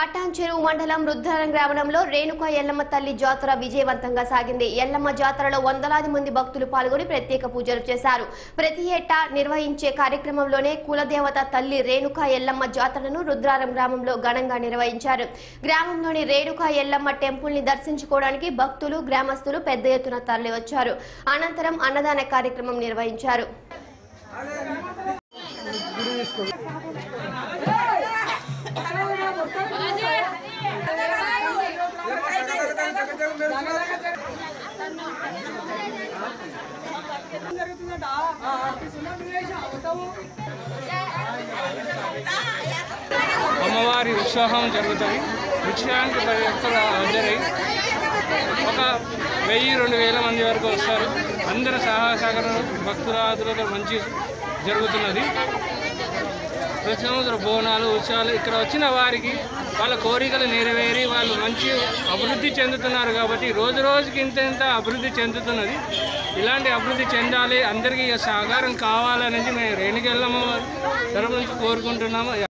పట్టాంచెరు మండలం రుద్రవరం గ్రామంలో రేణుక ఎల్లమ్మ తల్లి జాతర విజయవంతంగా సాగింది. ఎల్లమ్మ జాతరలో వందలాది మంది భక్తులు పాల్గొని ప్రత్యేక పూజలు చేశారు. ప్రతి ఏటా నిర్వహించే కార్యక్రమంలోనే కులదేవత తల్లి రేణుక ఎల్లమ్మ జాతరను రుద్రవరం గ్రామంలో ఘనంగా నిర్వహించారు. గ్రామంలోని రేణుక ఎల్లమ్మ టెంపుల్ ని దర్శించుకోవడానికి భక్తులు గ్రామస్తులు పెద్ద ఎత్తున తరలివచ్చారు. అనంతరం అన్నదాన కార్యక్రమం నిర్వహించారు. అమ్మవారి ఉత్సవం జరుగుతుంది. ఉత్సవానికి భక్తులు హాజరై 1000-2000 మంది వరకు వస్తారు. అందరూ సహాయ సహకారాలు భక్తులతో మంచి జరుగుతున్నది. ప్రతి సంవత్సరం బోనాలు ఉత్సవాలు ఇక్కడ వచ్చిన వారికి వాళ్ళ కోరికలు నెరవేరి వాళ్ళు మంచి అభివృద్ధి చెందుతున్నారు. కాబట్టి రోజు రోజుకి ఇంత అభివృద్ధి చెందుతున్నది. ఇలాంటి అభివృద్ధి చెందాలి, అందరికీ సహకారం కావాలనేది మేము రేణుక ఎల్లమ్మ తరపు నుంచి కోరుకుంటున్నాము.